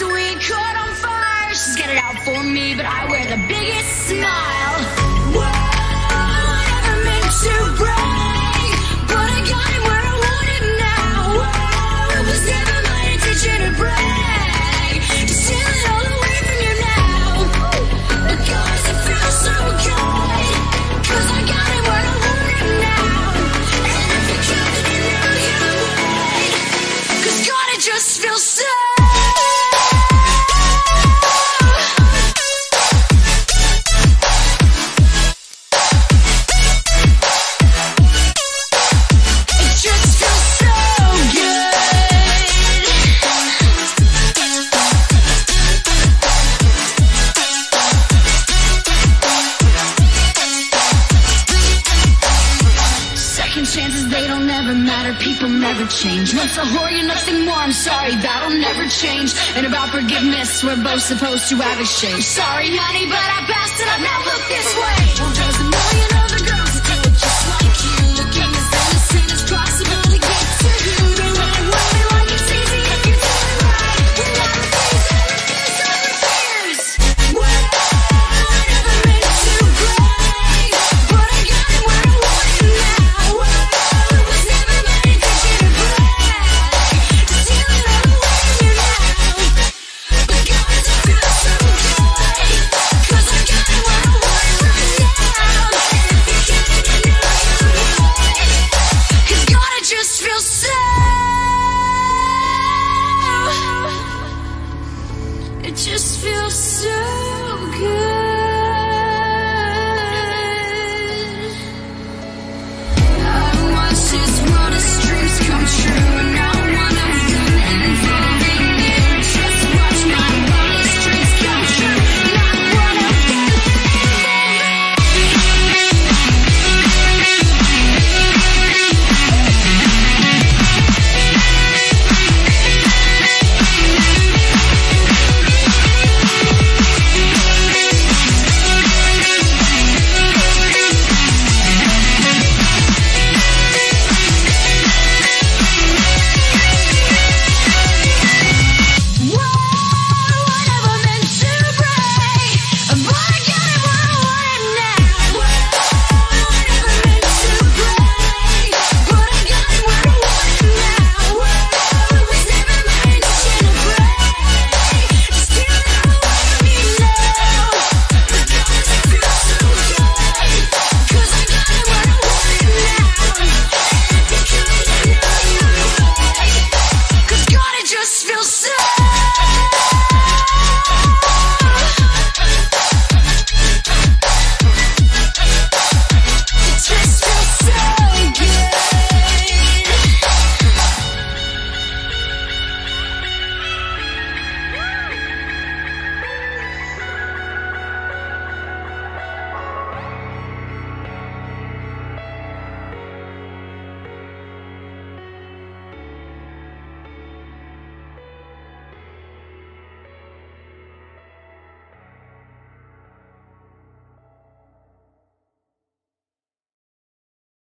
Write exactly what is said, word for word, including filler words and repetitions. sweet, caught on fire. She's got it out for me, but I wear the biggest smile. Whoa, never meant to brag, but I got it where I want it now. Whoa, it was never my intention to brag, to steal it all away from you now. Because it feels so good, cause I got it where I want it now. And if you killed it, you know you would, cause God, it just feels so change. Once a whore, you're nothing more. I'm sorry, that'll never change. And about forgiveness, we're both supposed to have a shame. Sorry, honey, but I passed and I've not looked this way. Well, there's a million other girls that do it just like you, looking as innocent as possible to get to you. They want to love me like it's easy if you do it right. And I refuse, I refuse, I refuse. Well, I never meant to brag, but I got it where I want it now. Well, it was never my intention. Just feel so